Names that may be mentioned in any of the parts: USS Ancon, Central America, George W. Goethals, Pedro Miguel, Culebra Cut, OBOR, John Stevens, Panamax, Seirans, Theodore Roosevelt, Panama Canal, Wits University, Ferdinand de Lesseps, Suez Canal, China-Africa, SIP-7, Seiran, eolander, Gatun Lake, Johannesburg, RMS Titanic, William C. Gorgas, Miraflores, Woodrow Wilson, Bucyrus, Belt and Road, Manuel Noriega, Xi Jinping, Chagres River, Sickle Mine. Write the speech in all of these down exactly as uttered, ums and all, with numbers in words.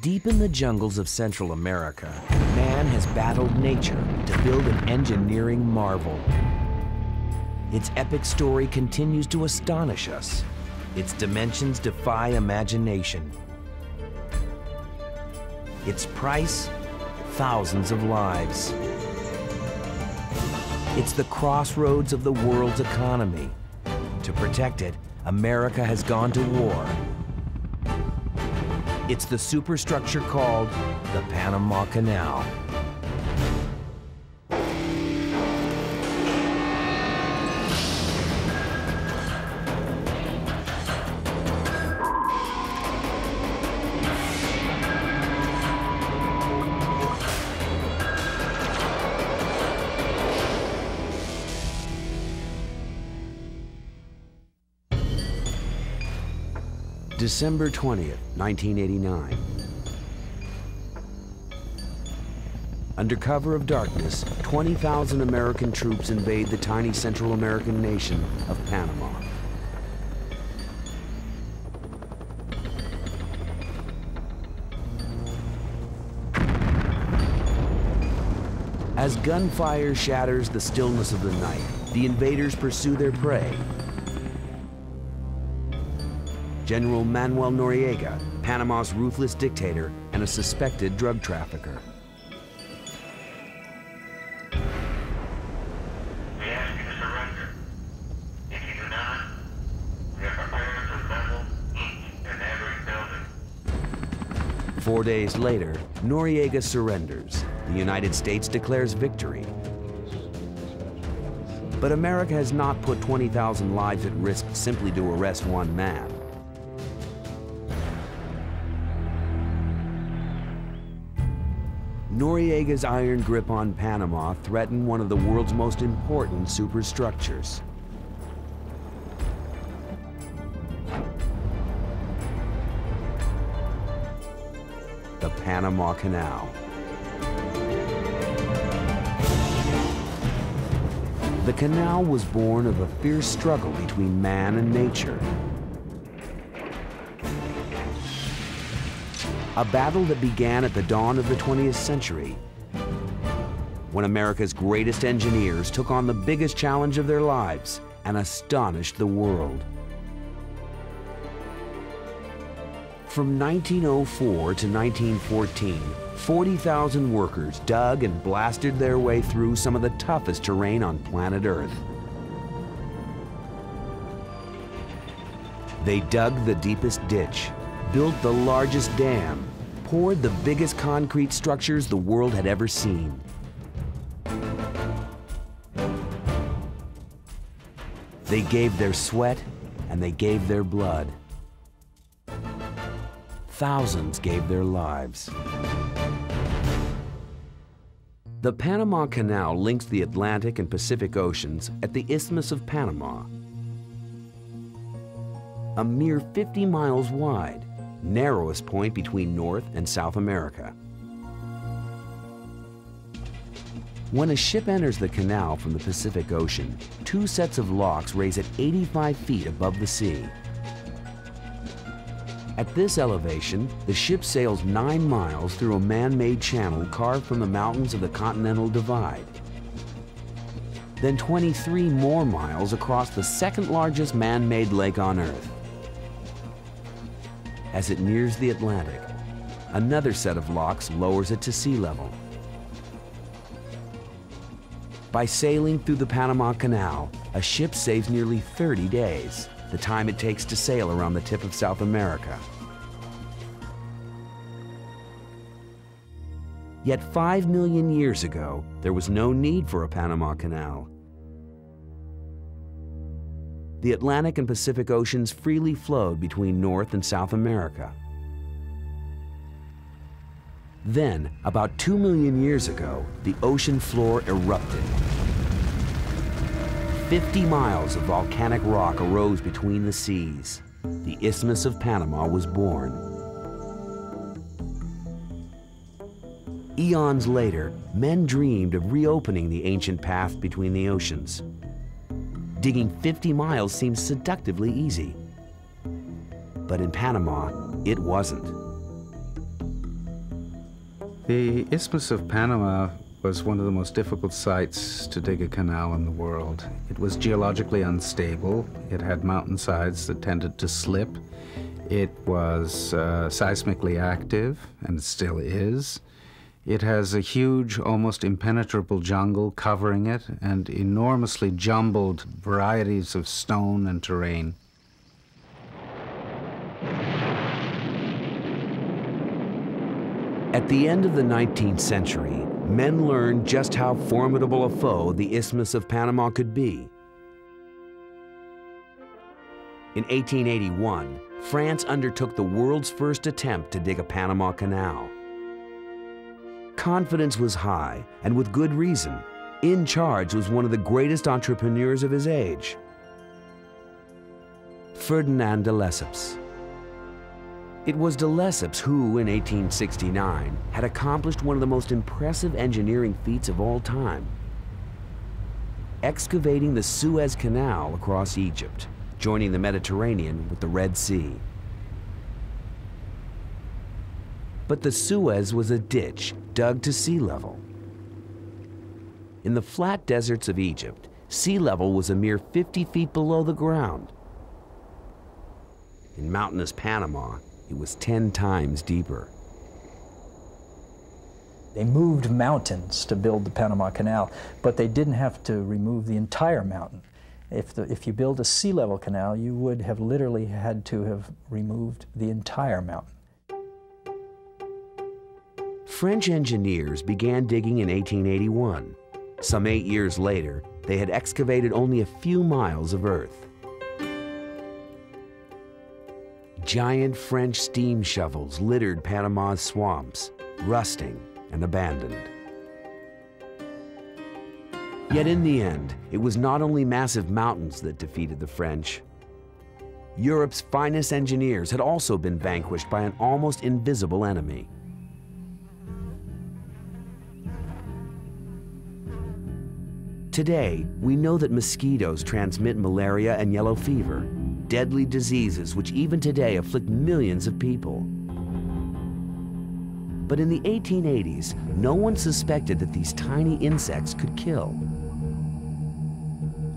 Deep in the jungles of Central America, man has battled nature to build an engineering marvel. Its epic story continues to astonish us. Its dimensions defy imagination. Its price, thousands of lives. It's the crossroads of the world's economy. To protect it, America has gone to war. It's the superstructure called the Panama Canal. December twentieth, nineteen eighty-nine. Under cover of darkness, twenty thousand American troops invade the tiny Central American nation of Panama. As gunfire shatters the stillness of the night, the invaders pursue their prey. General Manuel Noriega, Panama's ruthless dictator and a suspected drug trafficker. We ask you to surrender. If you do not, we are prepared to level each and every building. Four days later, Noriega surrenders. The United States declares victory. But America has not put twenty thousand lives at risk simply to arrest one man. Noriega's iron grip on Panama threatened one of the world's most important superstructures. The Panama Canal. The canal was born of a fierce struggle between man and nature. A battle that began at the dawn of the twentieth century, when America's greatest engineers took on the biggest challenge of their lives and astonished the world. From nineteen oh four to nineteen fourteen, forty thousand workers dug and blasted their way through some of the toughest terrain on planet Earth. They dug the deepest ditch, built the largest dam, poured the biggest concrete structures the world had ever seen. They gave their sweat and they gave their blood. Thousands gave their lives. The Panama Canal links the Atlantic and Pacific Oceans at the Isthmus of Panama, a mere fifty miles wide, narrowest point between North and South America. When a ship enters the canal from the Pacific Ocean, two sets of locks raise it eighty-five feet above the sea. At this elevation, the ship sails nine miles through a man-made channel carved from the mountains of the Continental Divide, then twenty-three more miles across the second largest man-made lake on Earth. As it nears the Atlantic, another set of locks lowers it to sea level. By sailing through the Panama Canal, a ship saves nearly thirty days, the time it takes to sail around the tip of South America. Yet five million years ago, there was no need for a Panama Canal. The Atlantic and Pacific Oceans freely flowed between North and South America. Then, about two million years ago, the ocean floor erupted. fifty miles of volcanic rock arose between the seas. The Isthmus of Panama was born. Eons later, men dreamed of reopening the ancient path between the oceans. Digging fifty miles seemed seductively easy. But in Panama, it wasn't. The Isthmus of Panama was one of the most difficult sites to dig a canal in the world. It was geologically unstable. It had mountainsides that tended to slip. It was uh, seismically active, and still is. It has a huge, almost impenetrable jungle covering it, and enormously jumbled varieties of stone and terrain. At the end of the nineteenth century, men learned just how formidable a foe the Isthmus of Panama could be. In eighteen eighty-one, France undertook the world's first attempt to dig a Panama Canal. Confidence was high, and with good reason. In charge was one of the greatest entrepreneurs of his age, Ferdinand de Lesseps. It was de Lesseps who, in eighteen sixty-nine, had accomplished one of the most impressive engineering feats of all time, excavating the Suez Canal across Egypt, joining the Mediterranean with the Red Sea. But the Suez was a ditch dug to sea level. In the flat deserts of Egypt, sea level was a mere fifty feet below the ground. In mountainous Panama, it was ten times deeper. They moved mountains to build the Panama Canal, but they didn't have to remove the entire mountain. If, the, if you build a sea level canal, you would have literally had to have removed the entire mountain. French engineers began digging in eighteen eighty-one. Some eight years later, they had excavated only a few miles of earth. Giant French steam shovels littered Panama's swamps, rusting and abandoned. Yet in the end, it was not only massive mountains that defeated the French. Europe's finest engineers had also been vanquished by an almost invisible enemy. Today, we know that mosquitoes transmit malaria and yellow fever, deadly diseases which even today afflict millions of people. But in the eighteen eighties, no one suspected that these tiny insects could kill.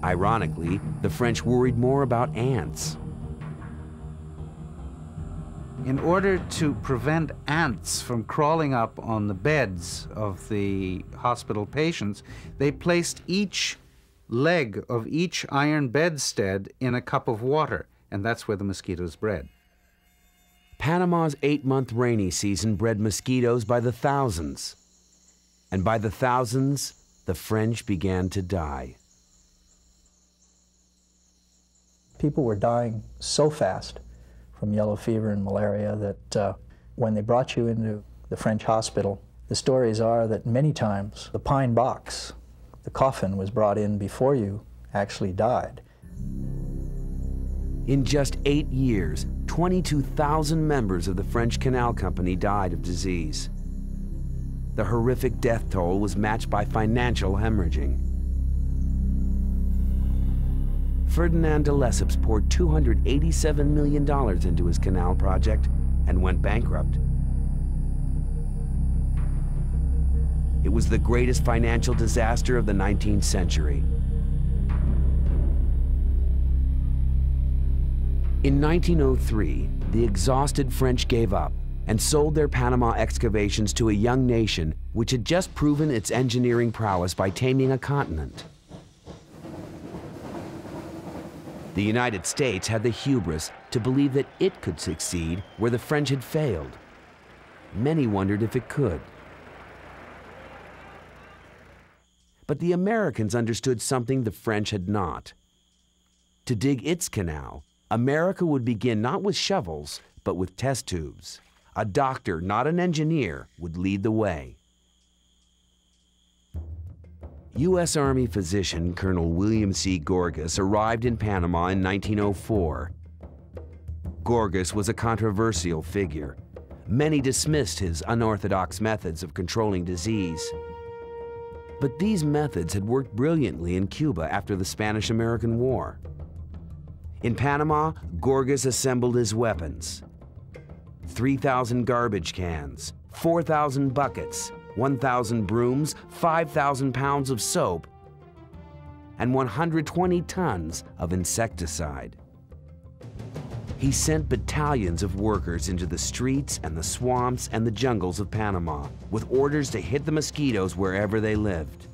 Ironically, the French worried more about ants. In order to prevent ants from crawling up on the beds of the hospital patients, they placed each leg of each iron bedstead in a cup of water, and that's where the mosquitoes bred. Panama's eight-month rainy season bred mosquitoes by the thousands, and by the thousands, the French began to die. People were dying so fast from yellow fever and malaria that uh, when they brought you into the French hospital, the stories are that many times the pine box, the coffin, was brought in before you actually died. In just eight years, twenty-two thousand members of the French Canal Company died of disease. The horrific death toll was matched by financial hemorrhaging. Ferdinand de Lesseps poured two hundred eighty-seven million dollars into his canal project and went bankrupt. It was the greatest financial disaster of the nineteenth century. In nineteen oh three, the exhausted French gave up and sold their Panama excavations to a young nation which had just proven its engineering prowess by taming a continent. The United States had the hubris to believe that it could succeed where the French had failed. Many wondered if it could. But the Americans understood something the French had not. To dig its canal, America would begin not with shovels, but with test tubes. A doctor, not an engineer, would lead the way. U S Army physician Colonel William C. Gorgas arrived in Panama in nineteen oh four. Gorgas was a controversial figure. Many dismissed his unorthodox methods of controlling disease. But these methods had worked brilliantly in Cuba after the Spanish-American War. In Panama, Gorgas assembled his weapons: three thousand garbage cans, four thousand buckets, one thousand brooms, five thousand pounds of soap, and one hundred twenty tons of insecticide. He sent battalions of workers into the streets and the swamps and the jungles of Panama with orders to hit the mosquitoes wherever they lived.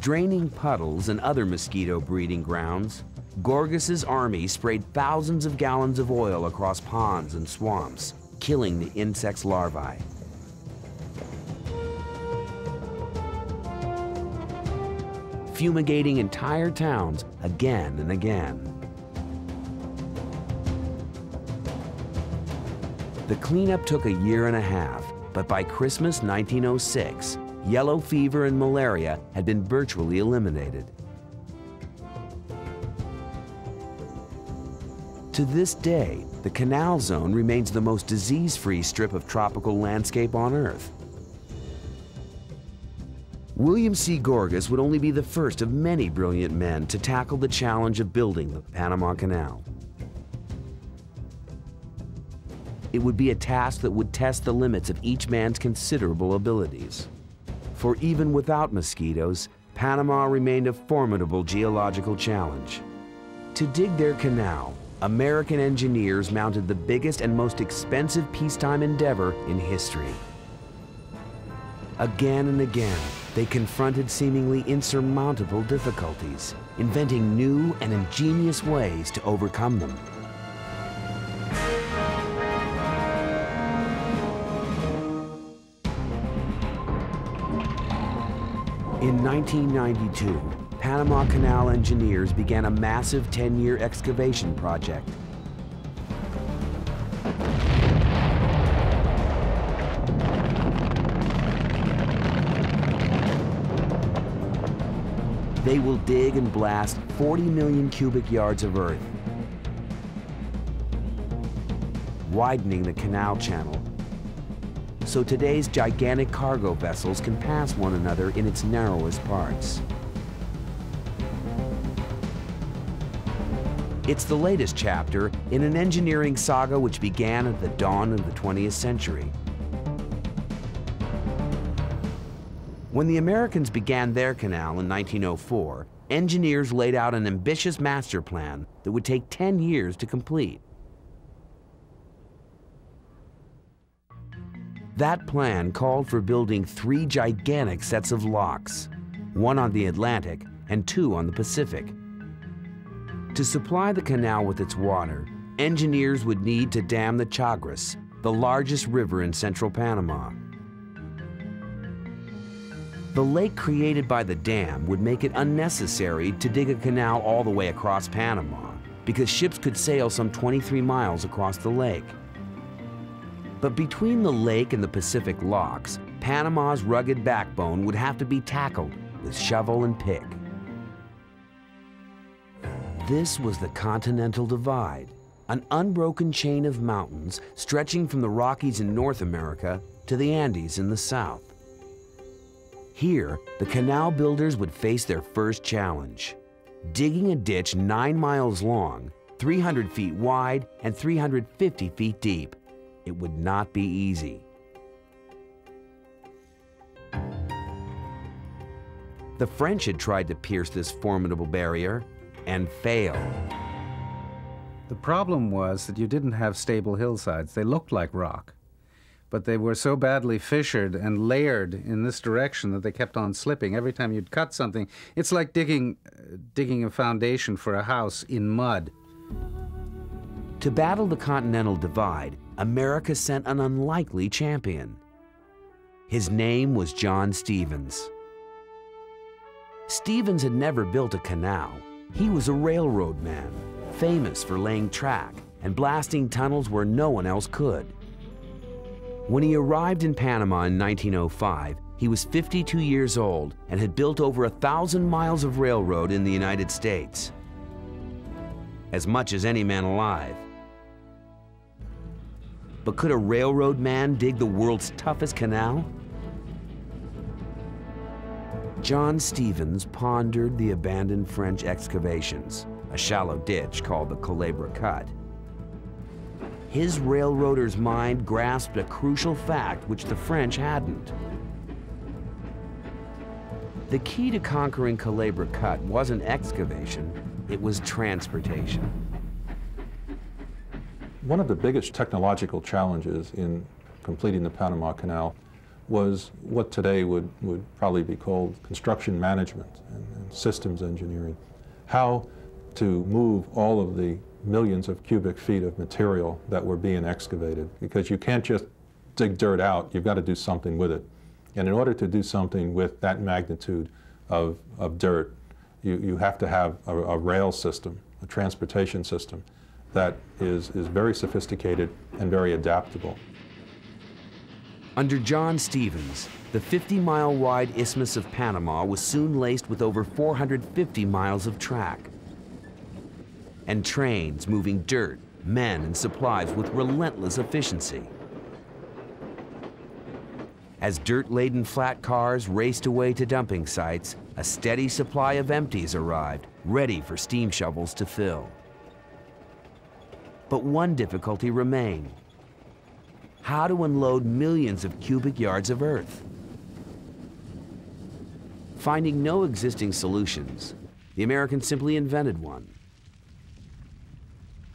Draining puddles and other mosquito breeding grounds, Gorgas's army sprayed thousands of gallons of oil across ponds and swamps, killing the insects' larvae. Fumigating entire towns again and again. The cleanup took a year and a half, but by Christmas nineteen oh six, yellow fever and malaria had been virtually eliminated. To this day, the Canal Zone remains the most disease-free strip of tropical landscape on Earth. William C. Gorgas would only be the first of many brilliant men to tackle the challenge of building the Panama Canal. It would be a task that would test the limits of each man's considerable abilities. For even without mosquitoes, Panama remained a formidable geological challenge. To dig their canal, American engineers mounted the biggest and most expensive peacetime endeavor in history. Again and again, they confronted seemingly insurmountable difficulties, inventing new and ingenious ways to overcome them. In nineteen ninety-two, Panama Canal engineers began a massive ten-year excavation project. They will dig and blast forty million cubic yards of earth, widening the canal channel, so today's gigantic cargo vessels can pass one another in its narrowest parts. It's the latest chapter in an engineering saga which began at the dawn of the twentieth century. When the Americans began their canal in nineteen oh four, engineers laid out an ambitious master plan that would take ten years to complete. That plan called for building three gigantic sets of locks, one on the Atlantic and two on the Pacific. To supply the canal with its water, engineers would need to dam the Chagres, the largest river in central Panama. The lake created by the dam would make it unnecessary to dig a canal all the way across Panama, because ships could sail some twenty-three miles across the lake. But between the lake and the Pacific locks, Panama's rugged backbone would have to be tackled with shovel and pick. This was the Continental Divide, an unbroken chain of mountains stretching from the Rockies in North America to the Andes in the South. Here, the canal builders would face their first challenge, digging a ditch nine miles long, three hundred feet wide, and three hundred fifty feet deep. It would not be easy. The French had tried to pierce this formidable barrier and failed. The problem was that you didn't have stable hillsides. They looked like rock, but they were so badly fissured and layered in this direction that they kept on slipping. Every time you'd cut something, it's like digging, uh, digging a foundation for a house in mud. To battle the Continental Divide, America sent an unlikely champion. His name was John Stevens. Stevens had never built a canal. He was a railroad man, famous for laying track and blasting tunnels where no one else could. When he arrived in Panama in nineteen oh five, he was fifty-two years old and had built over a thousand miles of railroad in the United States, as much as any man alive. But could a railroad man dig the world's toughest canal? John Stevens pondered the abandoned French excavations, a shallow ditch called the Culebra Cut. his railroader's mind grasped a crucial fact which the French hadn't. The key to conquering Culebra Cut wasn't excavation, it was transportation. One of the biggest technological challenges in completing the Panama Canal was what today would, would probably be called construction management and, and systems engineering. How to move all of the millions of cubic feet of material that were being excavated, because you can't just dig dirt out, you've got to do something with it. And in order to do something with that magnitude of, of dirt, you, you have to have a, a rail system, a transportation system that is, is very sophisticated and very adaptable. Under John Stevens, the fifty-mile-wide Isthmus of Panama was soon laced with over four hundred fifty miles of track, and trains moving dirt, men, and supplies with relentless efficiency. As dirt-laden flat cars raced away to dumping sites, a steady supply of empties arrived, ready for steam shovels to fill. But one difficulty remained: how to unload millions of cubic yards of earth. Finding no existing solutions, the Americans simply invented one.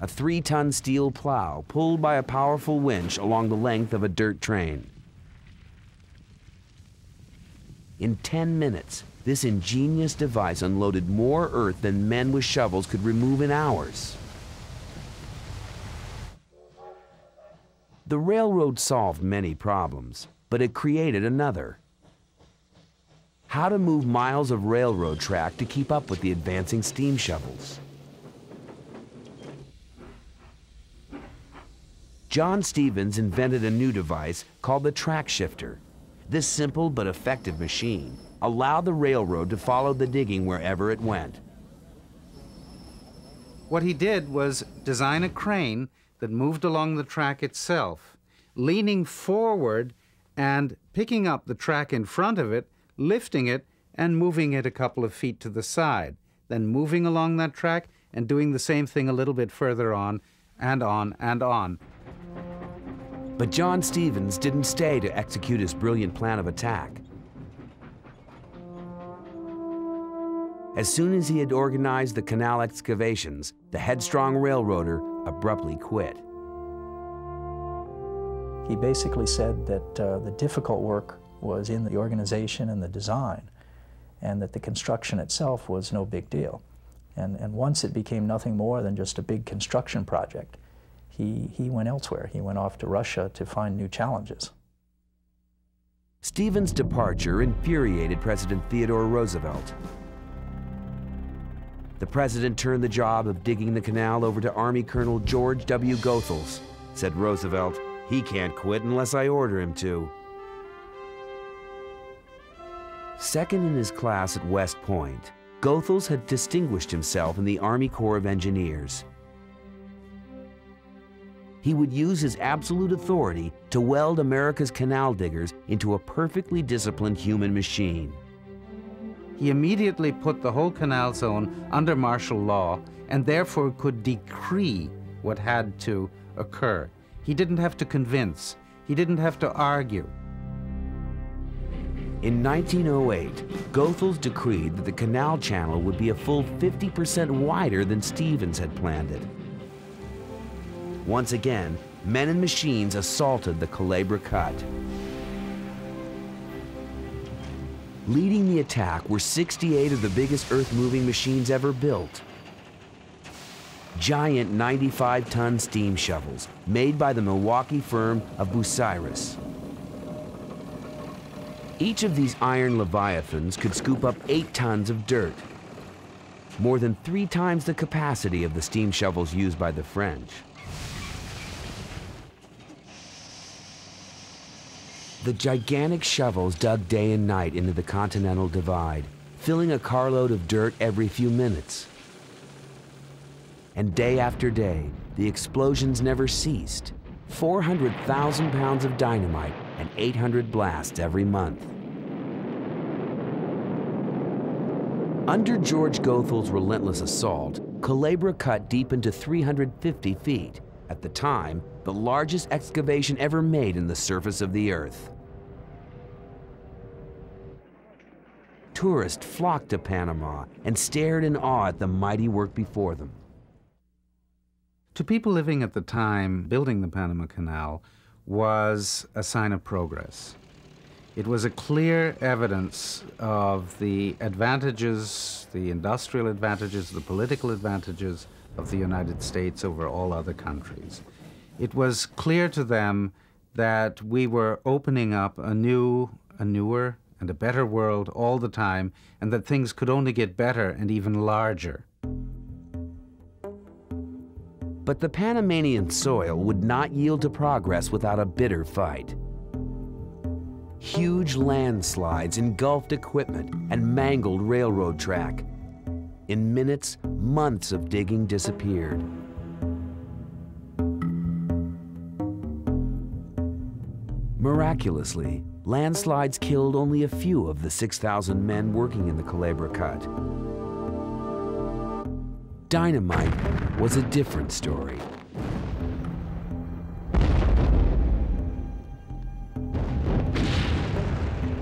A three-ton steel plow pulled by a powerful winch along the length of a dirt train. In ten minutes, this ingenious device unloaded more earth than men with shovels could remove in hours. The railroad solved many problems, but it created another: how to move miles of railroad track to keep up with the advancing steam shovels. John Stevens invented a new device called the track shifter. This simple but effective machine allowed the railroad to follow the digging wherever it went. What he did was design a crane that moved along the track itself, leaning forward and picking up the track in front of it, lifting it, and moving it a couple of feet to the side, then moving along that track and doing the same thing a little bit further on and on and on. But John Stevens didn't stay to execute his brilliant plan of attack. As soon as he had organized the canal excavations, the headstrong railroader abruptly quit. He basically said that uh, the difficult work was in the organization and the design, and that the construction itself was no big deal. And, and once it became nothing more than just a big construction project, he, he went elsewhere. He went off to Russia to find new challenges. Stevens' departure infuriated President Theodore Roosevelt. The president turned the job of digging the canal over to Army Colonel George W. Goethals. Said Roosevelt, "He can't quit unless I order him to." Second in his class at West Point, Goethals had distinguished himself in the Army Corps of Engineers. He would use his absolute authority to weld America's canal diggers into a perfectly disciplined human machine. He immediately put the whole canal zone under martial law and therefore could decree what had to occur. He didn't have to convince. He didn't have to argue. In nineteen oh eight, Goethals decreed that the canal channel would be a full fifty percent wider than Stevens had planned it. Once again, men and machines assaulted the Culebra Cut. Leading the attack were sixty-eight of the biggest earth-moving machines ever built. Giant ninety-five-ton steam shovels made by the Milwaukee firm of Bucyrus. Each of these iron leviathans could scoop up eight tons of dirt, more than three times the capacity of the steam shovels used by the French. The gigantic shovels dug day and night into the Continental Divide, filling a carload of dirt every few minutes. And day after day, the explosions never ceased. four hundred thousand pounds of dynamite and eight hundred blasts every month. Under George Goethals' relentless assault, Culebra Cut deep into three hundred fifty feet, at the time, the largest excavation ever made in the surface of the Earth. Tourists flocked to Panama and stared in awe at the mighty work before them. To people living at the time, building the Panama Canal was a sign of progress. It was a clear evidence of the advantages, the industrial advantages, the political advantages of the United States over all other countries. It was clear to them that we were opening up a new, a newer, and a better world all the time, and that things could only get better and even larger. But the Panamanian soil would not yield to progress without a bitter fight. Huge landslides engulfed equipment and mangled railroad track. In minutes, months of digging disappeared. Miraculously, landslides killed only a few of the six thousand men working in the Culebra Cut. Dynamite was a different story.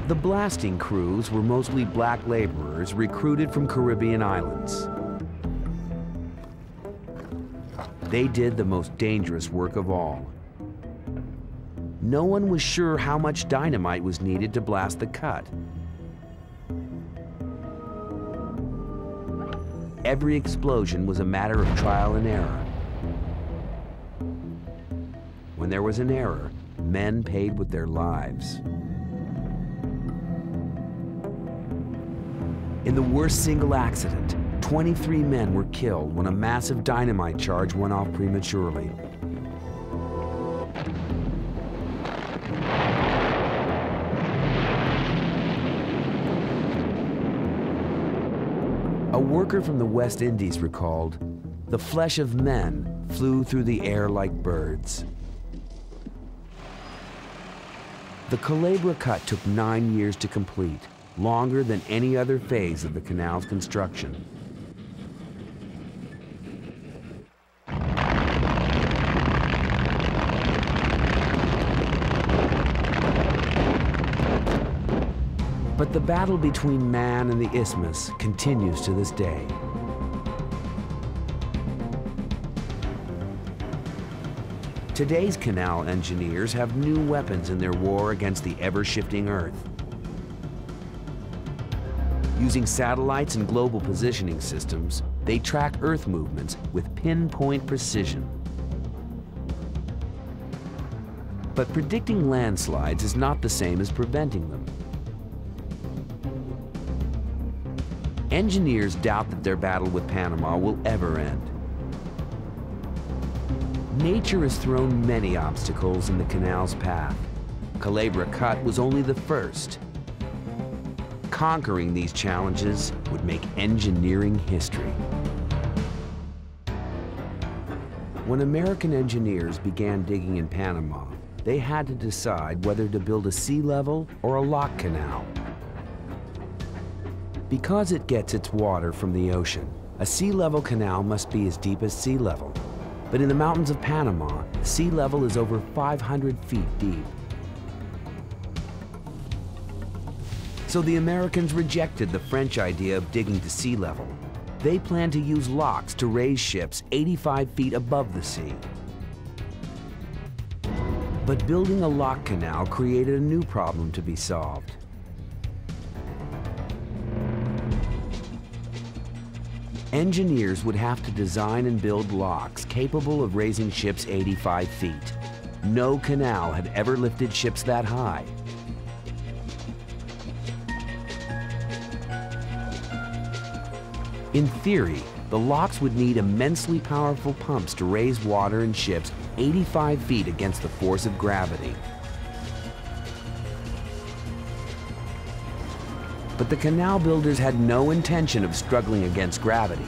The blasting crews were mostly black laborers recruited from Caribbean islands. They did the most dangerous work of all. No one was sure how much dynamite was needed to blast the cut. Every explosion was a matter of trial and error. When there was an error, men paid with their lives. In the worst single accident, twenty-three men were killed when a massive dynamite charge went off prematurely. A worker from the West Indies recalled, "The flesh of men flew through the air like birds." The Culebra Cut took nine years to complete, longer than any other phase of the canal's construction. But the battle between man and the isthmus continues to this day. Today's canal engineers have new weapons in their war against the ever-shifting Earth. Using satellites and global positioning systems, they track Earth movements with pinpoint precision. But predicting landslides is not the same as preventing them. Engineers doubt that their battle with Panama will ever end. Nature has thrown many obstacles in the canal's path. Culebra Cut was only the first. Conquering these challenges would make engineering history. When American engineers began digging in Panama, they had to decide whether to build a sea level or a lock canal. Because it gets its water from the ocean, a sea level canal must be as deep as sea level. But in the mountains of Panama, sea level is over five hundred feet deep. So the Americans rejected the French idea of digging to sea level. They planned to use locks to raise ships eighty-five feet above the sea. But building a lock canal created a new problem to be solved. Engineers would have to design and build locks capable of raising ships eighty-five feet. No canal had ever lifted ships that high. In theory, the locks would need immensely powerful pumps to raise water and ships eighty-five feet against the force of gravity. But the canal builders had no intention of struggling against gravity.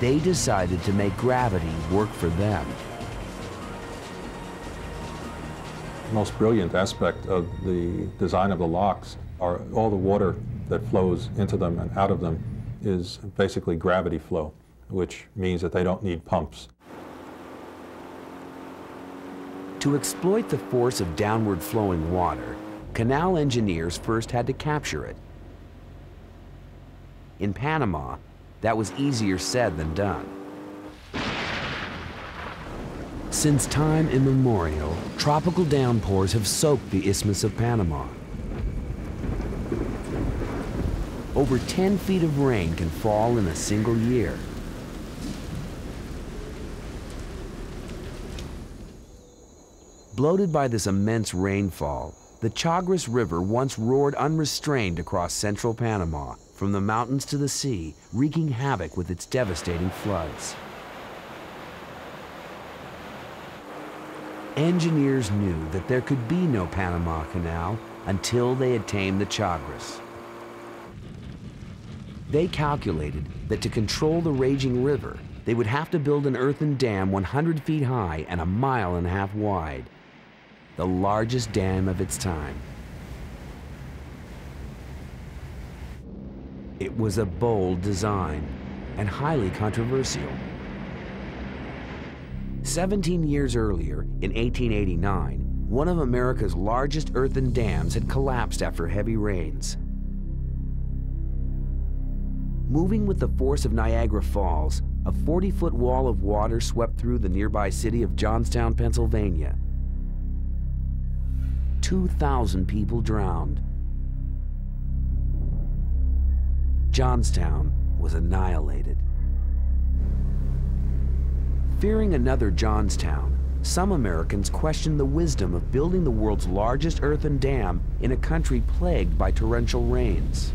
They decided to make gravity work for them. The most brilliant aspect of the design of the locks are all the water that flows into them and out of them is basically gravity flow, which means that they don't need pumps. To exploit the force of downward flowing water, canal engineers first had to capture it. In Panama, that was easier said than done. Since time immemorial, tropical downpours have soaked the Isthmus of Panama. Over ten feet of rain can fall in a single year. Bloated by this immense rainfall, the Chagres River once roared unrestrained across central Panama, from the mountains to the sea, wreaking havoc with its devastating floods. Engineers knew that there could be no Panama Canal until they attained the Chagres. They calculated that to control the raging river, they would have to build an earthen dam one hundred feet high and a mile and a half wide, the largest dam of its time. It was a bold design and highly controversial. seventeen years earlier, in eighteen eighty-nine, one of America's largest earthen dams had collapsed after heavy rains. Moving with the force of Niagara Falls, a forty-foot wall of water swept through the nearby city of Johnstown, Pennsylvania. two thousand people drowned. Johnstown was annihilated. Fearing another Johnstown, some Americans questioned the wisdom of building the world's largest earthen dam in a country plagued by torrential rains.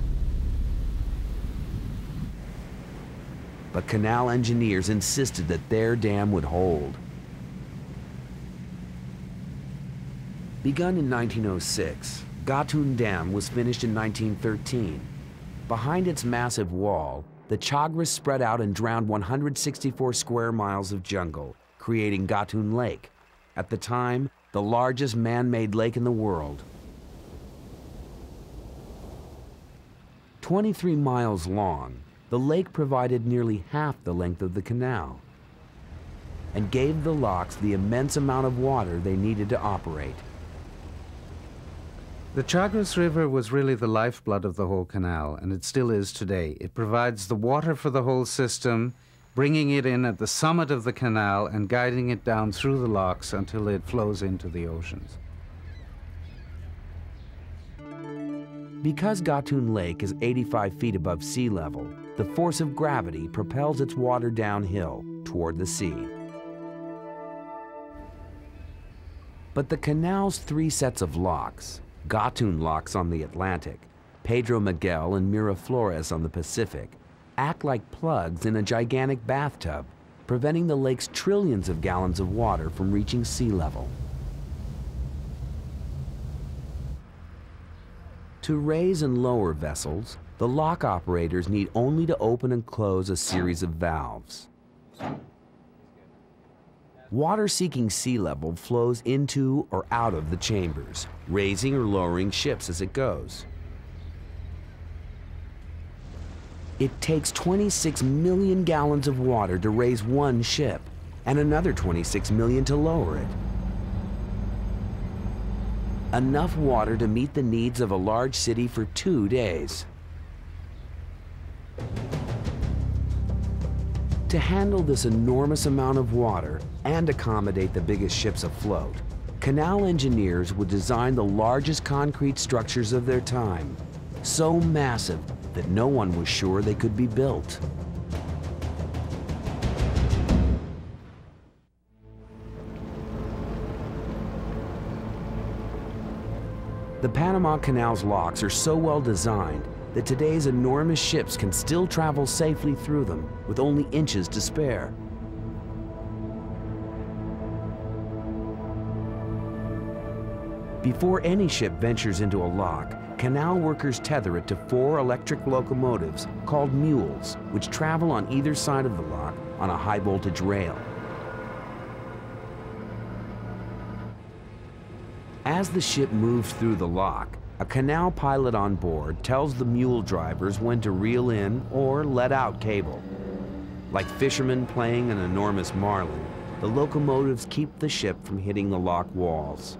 But canal engineers insisted that their dam would hold. Begun in nineteen oh six, Gatun Dam was finished in nineteen thirteen. Behind its massive wall, the Chagres spread out and drowned one hundred sixty-four square miles of jungle, creating Gatun Lake, at the time, the largest man-made lake in the world. twenty-three miles long, the lake provided nearly half the length of the canal and gave the locks the immense amount of water they needed to operate. The Chagres River was really the lifeblood of the whole canal, and it still is today. It provides the water for the whole system, bringing it in at the summit of the canal and guiding it down through the locks until it flows into the oceans. Because Gatun Lake is eighty-five feet above sea level, the force of gravity propels its water downhill toward the sea. But the canal's three sets of locks, Gatun locks on the Atlantic, Pedro Miguel and Miraflores on the Pacific, act like plugs in a gigantic bathtub, preventing the lake's trillions of gallons of water from reaching sea level. To raise and lower vessels, the lock operators need only to open and close a series of valves. Water seeking sea level flows into or out of the chambers, raising or lowering ships as it goes. It takes twenty-six million gallons of water to raise one ship, and another twenty-six million to lower it. Enough water to meet the needs of a large city for two days. To handle this enormous amount of water and accommodate the biggest ships afloat, canal engineers would design the largest concrete structures of their time, so massive that no one was sure they could be built. The Panama Canal's locks are so well designed that today's enormous ships can still travel safely through them with only inches to spare. Before any ship ventures into a lock, canal workers tether it to four electric locomotives called mules, which travel on either side of the lock on a high voltage rail. As the ship moves through the lock, a canal pilot on board tells the mule drivers when to reel in or let out cable. Like fishermen playing an enormous marlin, the locomotives keep the ship from hitting the lock walls.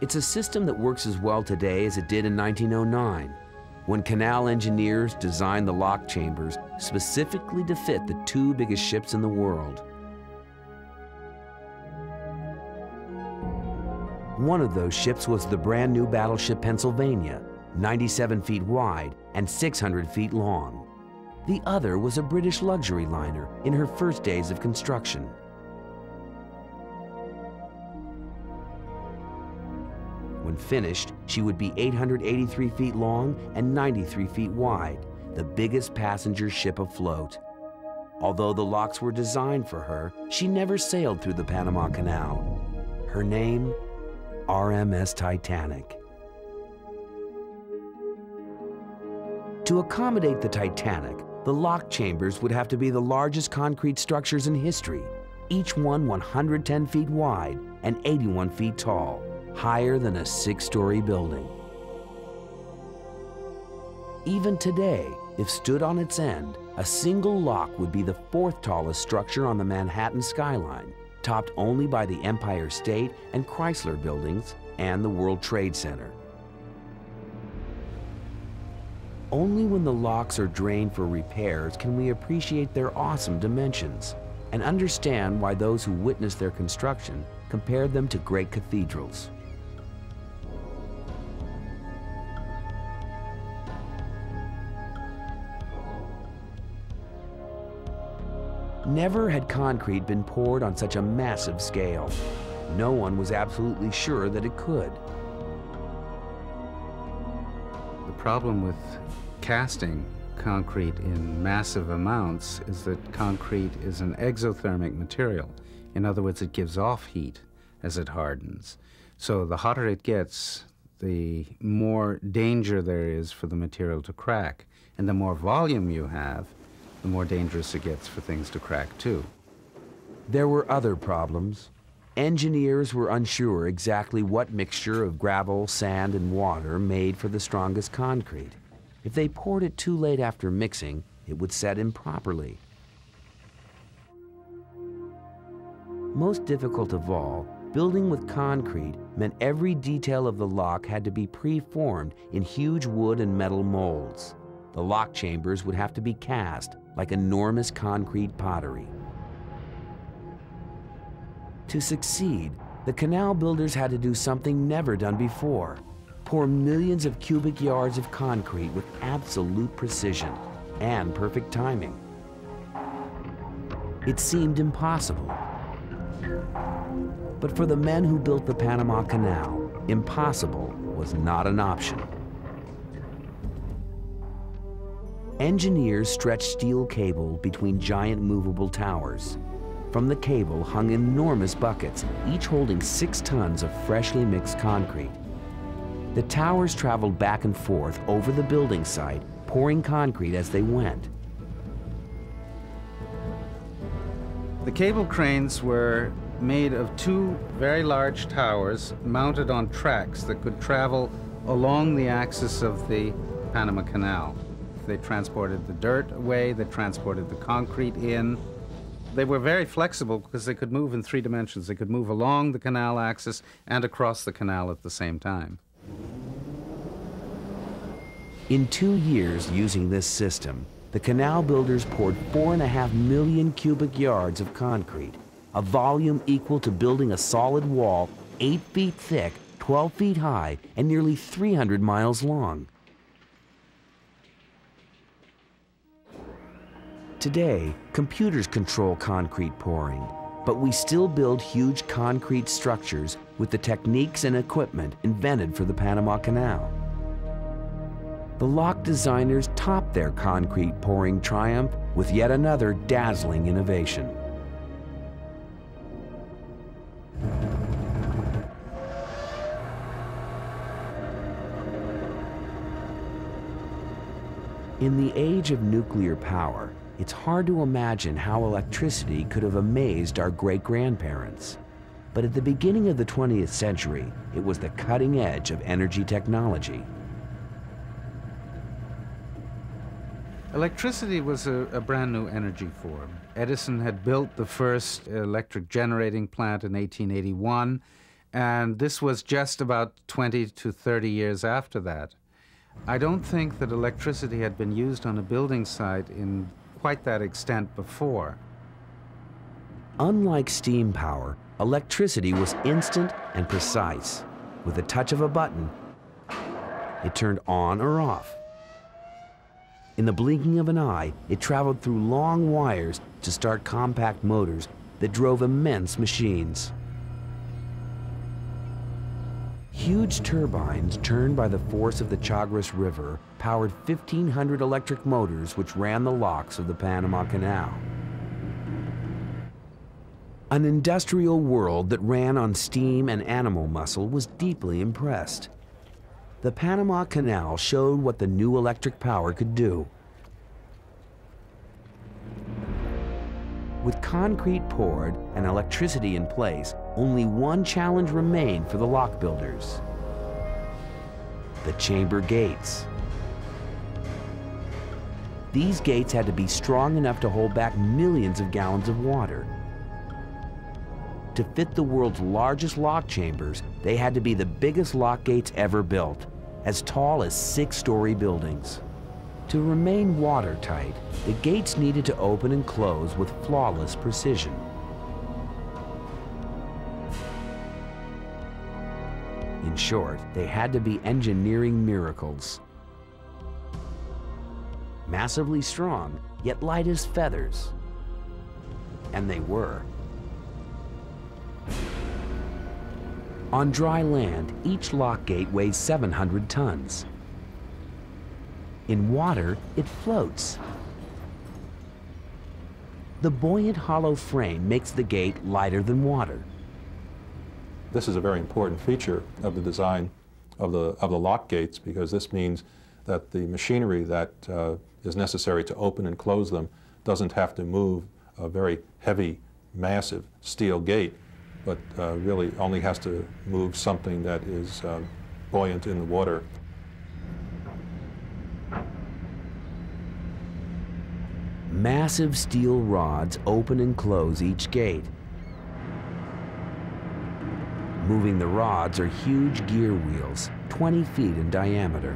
It's a system that works as well today as it did in nineteen oh nine, when canal engineers designed the lock chambers specifically to fit the two biggest ships in the world. One of those ships was the brand new battleship Pennsylvania, ninety-seven feet wide and six hundred feet long. The other was a British luxury liner in her first days of construction. When finished, she would be eight hundred eighty-three feet long and ninety-three feet wide, the biggest passenger ship afloat. Although the locks were designed for her, she never sailed through the Panama Canal. Her name, R M S Titanic. To accommodate the Titanic, the lock chambers would have to be the largest concrete structures in history, each one one hundred ten feet wide and eighty-one feet tall, higher than a six-story building. Even today, if stood on its end, a single lock would be the fourth tallest structure on the Manhattan skyline, topped only by the Empire State and Chrysler buildings and the World Trade Center. Only when the locks are drained for repairs can we appreciate their awesome dimensions and understand why those who witnessed their construction compared them to great cathedrals. Never had concrete been poured on such a massive scale. No one was absolutely sure that it could. The problem with casting concrete in massive amounts is that concrete is an exothermic material. In other words, it gives off heat as it hardens. So the hotter it gets, the more danger there is for the material to crack. And the more volume you have, the more dangerous it gets for things to crack too. There were other problems. Engineers were unsure exactly what mixture of gravel, sand, and water made for the strongest concrete. If they poured it too late after mixing, it would set improperly. Most difficult of all, building with concrete meant every detail of the lock had to be pre-formed in huge wood and metal molds. The lock chambers would have to be cast like enormous concrete pottery. To succeed, the canal builders had to do something never done before: pour millions of cubic yards of concrete with absolute precision and perfect timing. It seemed impossible. But for the men who built the Panama Canal, impossible was not an option. Engineers stretched steel cable between giant movable towers. From the cable hung enormous buckets, each holding six tons of freshly mixed concrete. The towers traveled back and forth over the building site, pouring concrete as they went. The cable cranes were made of two very large towers mounted on tracks that could travel along the axis of the Panama Canal. They transported the dirt away, they transported the concrete in. They were very flexible because they could move in three dimensions. They could move along the canal axis and across the canal at the same time. In two years using this system, the canal builders poured four and a half million cubic yards of concrete, a volume equal to building a solid wall eight feet thick, twelve feet high, and nearly three hundred miles long. Today, computers control concrete pouring, but we still build huge concrete structures with the techniques and equipment invented for the Panama Canal. The lock designers topped their concrete pouring triumph with yet another dazzling innovation. In the age of nuclear power, it's hard to imagine how electricity could have amazed our great-grandparents. But at the beginning of the twentieth century, it was the cutting edge of energy technology. Electricity was a, a brand new energy form. Edison had built the first electric generating plant in eighteen eighty-one, and this was just about twenty to thirty years after that. I don't think that electricity had been used on a building site in quite that extent before. Unlike steam power, electricity was instant and precise. With the touch of a button, it turned on or off. In the blinking of an eye, it traveled through long wires to start compact motors that drove immense machines. Huge turbines turned by the force of the Chagres River powered fifteen hundred electric motors which ran the locks of the Panama Canal. An industrial world that ran on steam and animal muscle was deeply impressed. The Panama Canal showed what the new electric power could do. With concrete poured and electricity in place, only one challenge remained for the lock builders: the chamber gates. These gates had to be strong enough to hold back millions of gallons of water. To fit the world's largest lock chambers, they had to be the biggest lock gates ever built, as tall as six-story buildings. To remain watertight, the gates needed to open and close with flawless precision. In short, they had to be engineering miracles. Massively strong, yet light as feathers. And they were. On dry land, each lock gate weighs seven hundred tons. In water, it floats. The buoyant hollow frame makes the gate lighter than water. This is a very important feature of the design of the, of the lock gates, because this means that the machinery that uh, is necessary to open and close them doesn't have to move a very heavy, massive steel gate, but uh, really only has to move something that is uh, buoyant in the water. Massive steel rods open and close each gate. Moving the rods are huge gear wheels, twenty feet in diameter.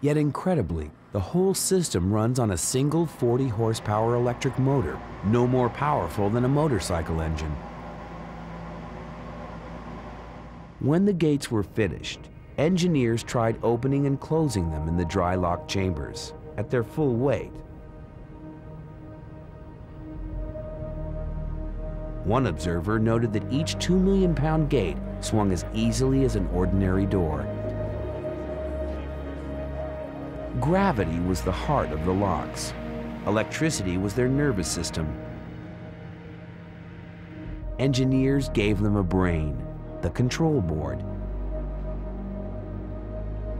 Yet incredibly, the whole system runs on a single forty horsepower electric motor, no more powerful than a motorcycle engine. When the gates were finished, engineers tried opening and closing them in the dry lock chambers at their full weight. One observer noted that each two million pound gate swung as easily as an ordinary door. Gravity was the heart of the locks. Electricity was their nervous system. Engineers gave them a brain, the control board.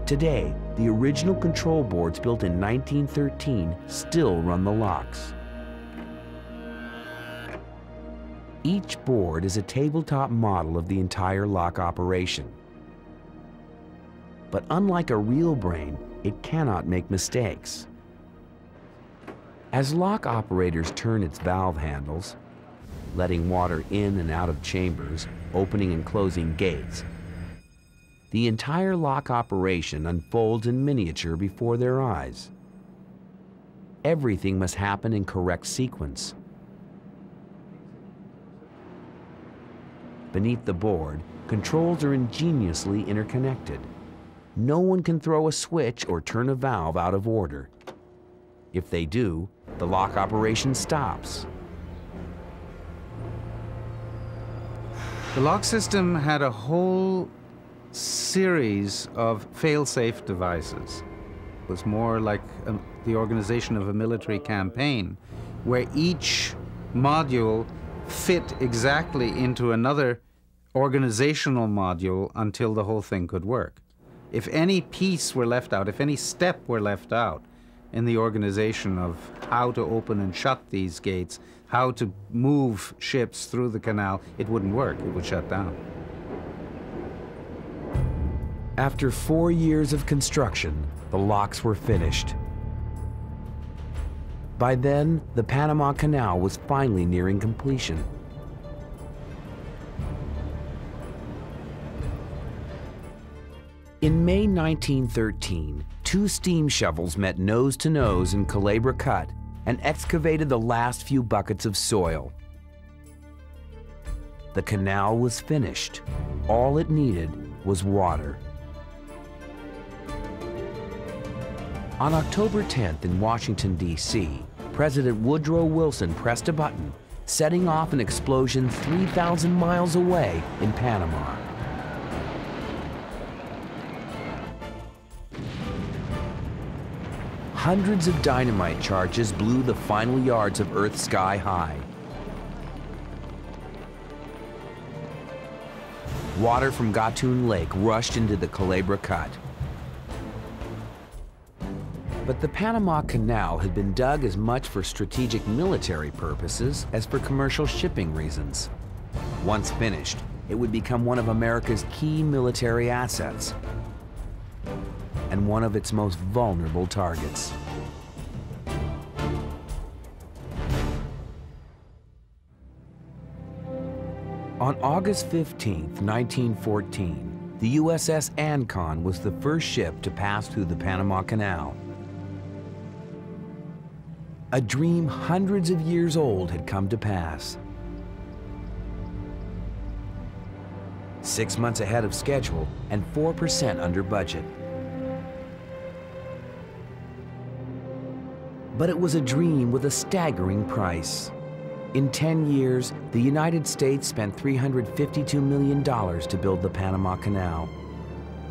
Today, the original control boards built in nineteen thirteen still run the locks. Each board is a tabletop model of the entire lock operation. But unlike a real brain, it cannot make mistakes. As lock operators turn its valve handles, letting water in and out of chambers, opening and closing gates, the entire lock operation unfolds in miniature before their eyes. Everything must happen in correct sequence. Beneath the board, controls are ingeniously interconnected. No one can throw a switch or turn a valve out of order. If they do, the lock operation stops. The lock system had a whole series of fail-safe devices. It was more like a, the organization of a military campaign, where each module fit exactly into another organizational module until the whole thing could work. If any piece were left out, if any step were left out, in the organization of how to open and shut these gates, how to move ships through the canal. It wouldn't work. It would shut down. After four years of construction, the locks were finished. By then, the Panama Canal was finally nearing completion. In May nineteen thirteen, two steam shovels met nose to nose in Culebra Cut and excavated the last few buckets of soil. The canal was finished. All it needed was water. On October tenth in Washington, D C, President Woodrow Wilson pressed a button, setting off an explosion three thousand miles away in Panama. Hundreds of dynamite charges blew the final yards of Earth sky high. Water from Gatun Lake rushed into the Culebra Cut. But the Panama Canal had been dug as much for strategic military purposes as for commercial shipping reasons. Once finished, it would become one of America's key military assets and one of its most vulnerable targets. On August fifteenth, nineteen fourteen, the U S S Ancon was the first ship to pass through the Panama Canal. A dream hundreds of years old had come to pass. Six months ahead of schedule and four percent under budget. But it was a dream with a staggering price. In ten years, the United States spent three hundred fifty-two million dollars to build the Panama Canal,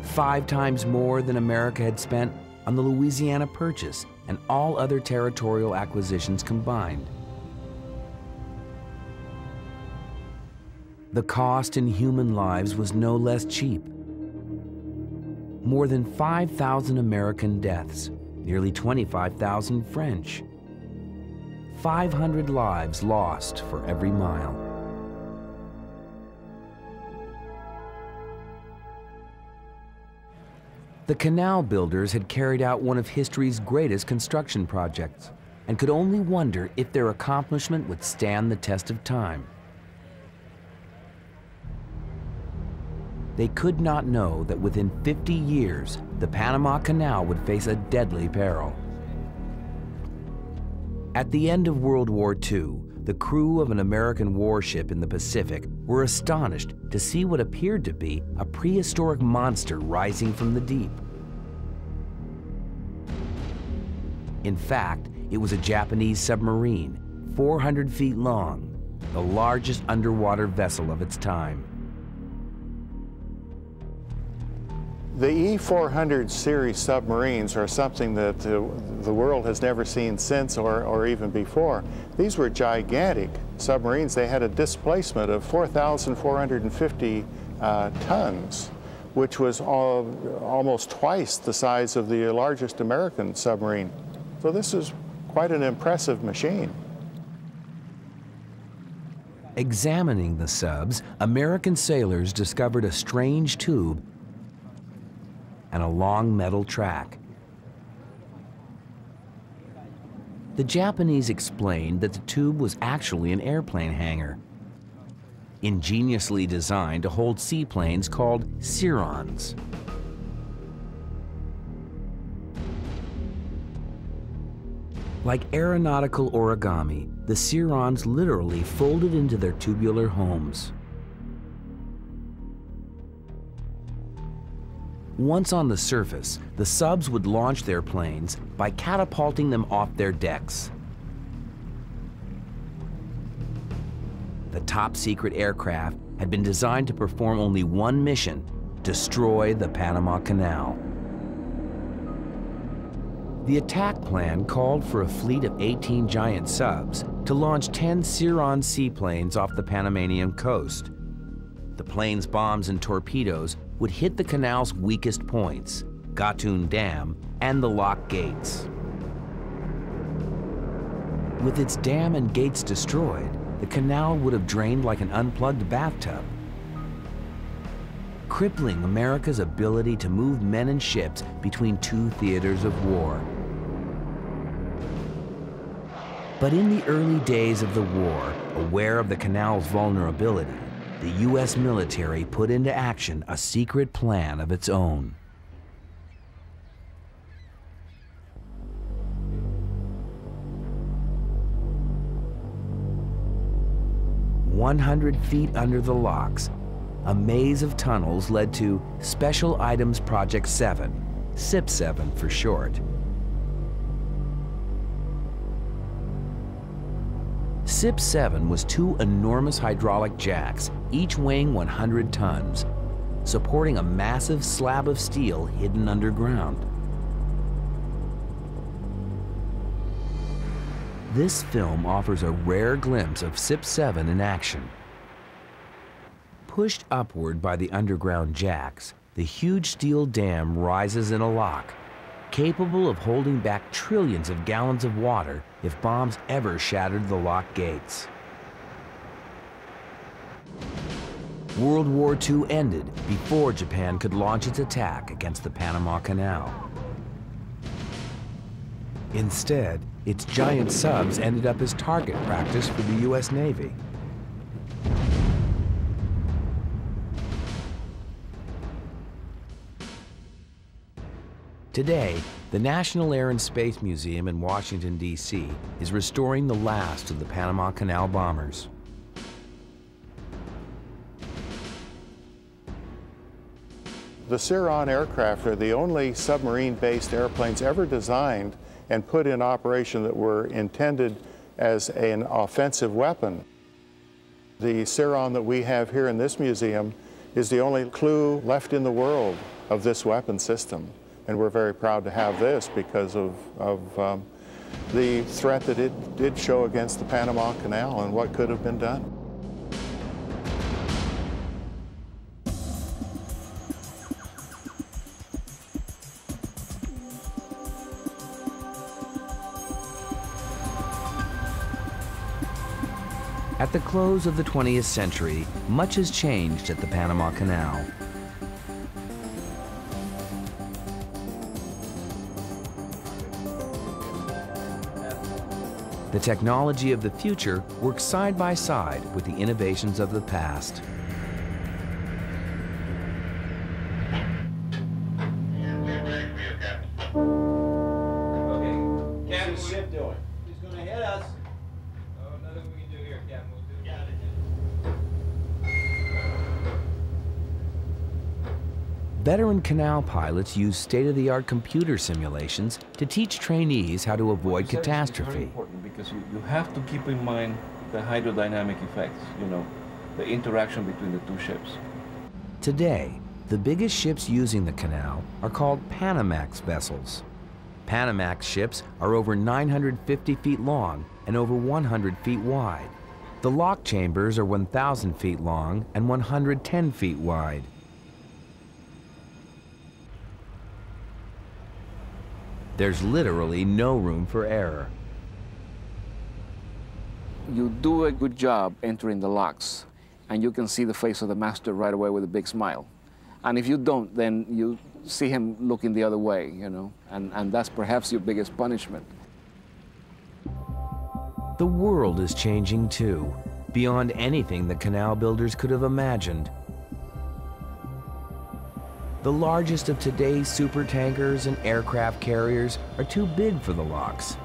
five times more than America had spent on the Louisiana Purchase and all other territorial acquisitions combined. The cost in human lives was no less cheap. More than five thousand American deaths, nearly twenty-five thousand French, five hundred lives lost for every mile. The canal builders had carried out one of history's greatest construction projects and could only wonder if their accomplishment would stand the test of time. They could not know that within fifty years, the Panama Canal would face a deadly peril. At the end of World War Two, the crew of an American warship in the Pacific were astonished to see what appeared to be a prehistoric monster rising from the deep. In fact, it was a Japanese submarine, four hundred feet long, the largest underwater vessel of its time. The E four hundred series submarines are something that the, the world has never seen since or, or even before. These were gigantic submarines. They had a displacement of four thousand four hundred fifty uh, tons, which was all, almost twice the size of the largest American submarine. So this is quite an impressive machine. Examining the subs, American sailors discovered a strange tube and a long metal track. The Japanese explained that the tube was actually an airplane hangar, ingeniously designed to hold seaplanes called Seirans. Like aeronautical origami, the Seirans literally folded into their tubular homes. Once on the surface, the subs would launch their planes by catapulting them off their decks. The top-secret aircraft had been designed to perform only one mission: destroy the Panama Canal. The attack plan called for a fleet of eighteen giant subs to launch ten Seiran seaplanes off the Panamanian coast. The plane's bombs and torpedoes would hit the canal's weakest points, Gatun Dam and the lock gates. With its dam and gates destroyed, the canal would have drained like an unplugged bathtub, crippling America's ability to move men and ships between two theaters of war. But in the early days of the war, aware of the canal's vulnerability, the U S military put into action a secret plan of its own. one hundred feet under the locks, a maze of tunnels led to Special Items Project seven, S I P seven for short. S I P seven was two enormous hydraulic jacks, each weighing one hundred tons, supporting a massive slab of steel hidden underground. This film offers a rare glimpse of S I P seven in action. Pushed upward by the underground jacks, the huge steel dam rises in a lock, capable of holding back trillions of gallons of water if bombs ever shattered the lock gates. World War Two ended before Japan could launch its attack against the Panama Canal. Instead, its giant subs ended up as target practice for the U S Navy. Today, the National Air and Space Museum in Washington, D C is restoring the last of the Panama Canal bombers. The Seiran aircraft are the only submarine-based airplanes ever designed and put in operation that were intended as an offensive weapon. The Seiran that we have here in this museum is the only clue left in the world of this weapon system. And we're very proud to have this because of, of um, the threat that it did show against the Panama Canal and what could have been done. At the close of the twentieth century, much has changed at the Panama Canal. The technology of the future works side by side with the innovations of the past. Okay, Captain, what's ship doing? He's gonna hit us. Oh, nothing we can do here, Captain. We'll do it. Veteran canal pilots use state-of-the-art computer simulations to teach trainees how to avoid Research catastrophe. It's very important because you, you have to keep in mind the hydrodynamic effects, you know, the interaction between the two ships. Today, the biggest ships using the canal are called Panamax vessels. Panamax ships are over nine hundred fifty feet long and over one hundred feet wide. The lock chambers are one thousand feet long and one hundred ten feet wide. There's literally no room for error. You do a good job entering the locks, and you can see the face of the master right away with a big smile. And if you don't, then you see him looking the other way, you know, and, and that's perhaps your biggest punishment. The world is changing too, beyond anything the canal builders could have imagined. The largest of today's supertankers and aircraft carriers are too big for the locks.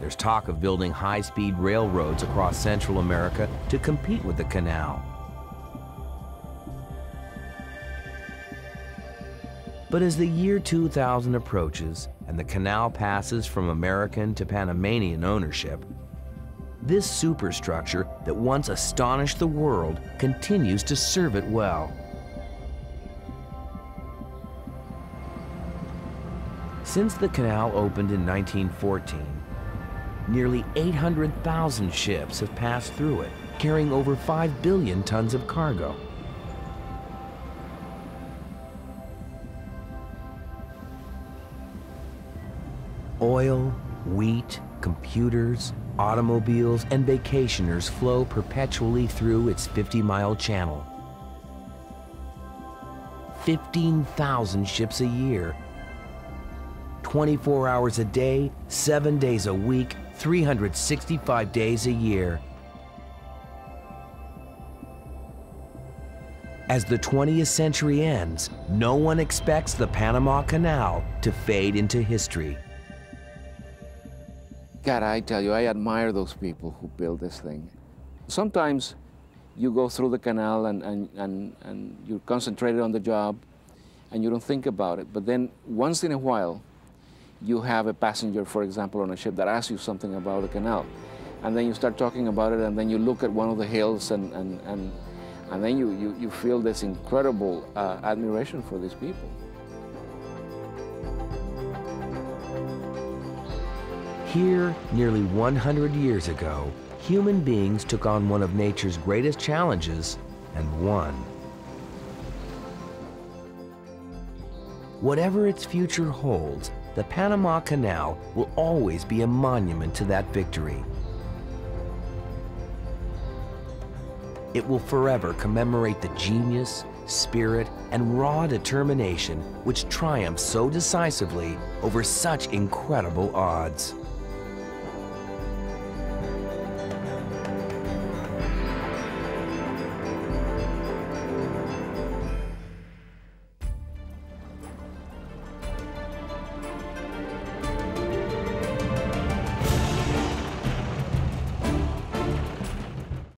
There's talk of building high-speed railroads across Central America to compete with the canal. But as the year two thousand approaches and the canal passes from American to Panamanian ownership, this superstructure that once astonished the world continues to serve it well. Since the canal opened in nineteen fourteen, nearly eight hundred thousand ships have passed through it, carrying over five billion tons of cargo. Oil, wheat, computers, automobiles, and vacationers flow perpetually through its fifty-mile channel. fifteen thousand ships a year, twenty-four hours a day, seven days a week, three hundred sixty-five days a year. As the twentieth century ends, no one expects the Panama Canal to fade into history. God, I tell you, I admire those people who build this thing. Sometimes you go through the canal and, and, and, and you're concentrated on the job and you don't think about it. But then once in a while, you have a passenger, for example, on a ship that asks you something about the canal. And then you start talking about it, and then you look at one of the hills and, and, and And then you, you, you feel this incredible uh, admiration for these people. Here, nearly one hundred years ago, human beings took on one of nature's greatest challenges and won. Whatever its future holds, the Panama Canal will always be a monument to that victory. It will forever commemorate the genius, spirit, and raw determination which triumphed so decisively over such incredible odds.